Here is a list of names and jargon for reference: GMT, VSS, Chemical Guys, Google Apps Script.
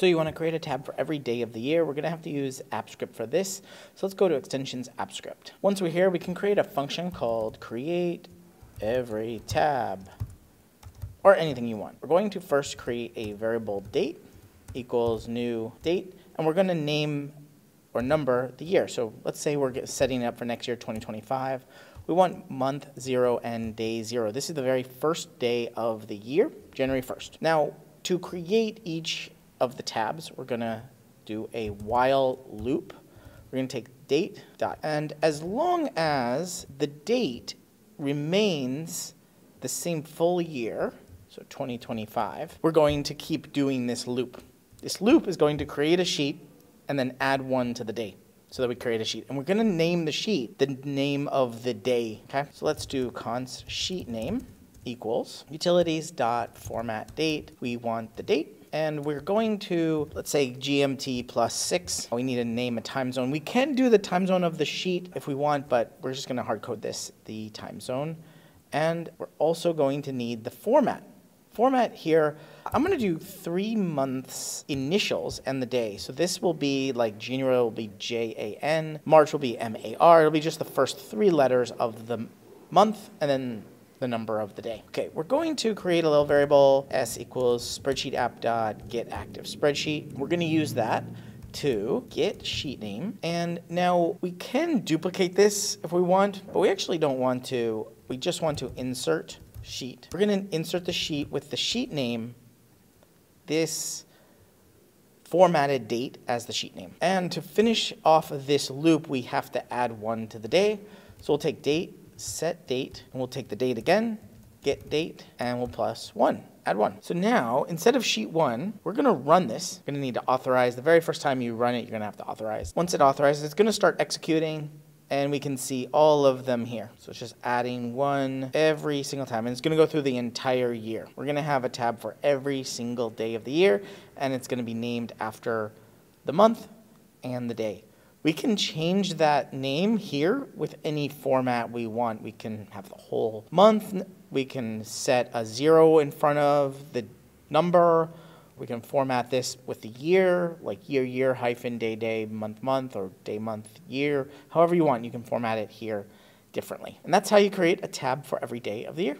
So you want to create a tab for every day of the year. We're going to have to use Apps Script for this. So let's go to Extensions, Apps Script. Once we're here, we can create a function called create every tab, or anything you want. We're going to first create a variable date equals new date, and we're going to name or number the year. So let's say we're setting it up for next year, 2025. We want month 0 and day 0. This is the very first day of the year, January 1st. Now, to create each of the tabs, we're going to do a while loop. We're going to take date dot, and as long as the date remains the same full year, so 2025, we're going to keep doing this loop. This loop is going to create a sheet and then add one to the day, so that we create a sheet. And we're going to name the sheet the name of the day, okay? So let's do const sheet name equals utilities.formatDate. We want the date, and we're going to, let's say, GMT plus 6. We need to name a time zone. We can do the time zone of the sheet if we want, but we're just going to hard code this, the time zone. And we're also going to need the format. Format here, I'm going to do 3 months initials and the day. So this will be like January will be J-A-N, March will be M-A-R. It'll be just the first 3 letters of the month and then the number of the day. Okay, we're going to create a little variable s equals spreadsheet app dot get active spreadsheet. We're going to use that to get sheet name. And now we can duplicate this if we want, but we actually don't want to. We just want to insert sheet. We're going to insert the sheet with the sheet name, this formatted date as the sheet name. And to finish off this loop, we have to add one to the day. So we'll take date, set date, and we'll take the date again, get date, and we'll plus 1, add 1. So now, instead of sheet 1, we're going to run this. You're going to need to authorize. The very first time you run it, you're going to have to authorize. Once it authorizes, it's going to start executing, and we can see all of them here. So it's just adding 1 every single time, and it's going to go through the entire year. We're going to have a tab for every single day of the year, and it's going to be named after the month and the day. We can change that name here with any format we want. We can have the whole month. We can set a 0 in front of the number. We can format this with the year, like year, year, hyphen, day, day, month, month, or day, month, year. However you want, you can format it here differently. And that's how you create a tab for every day of the year.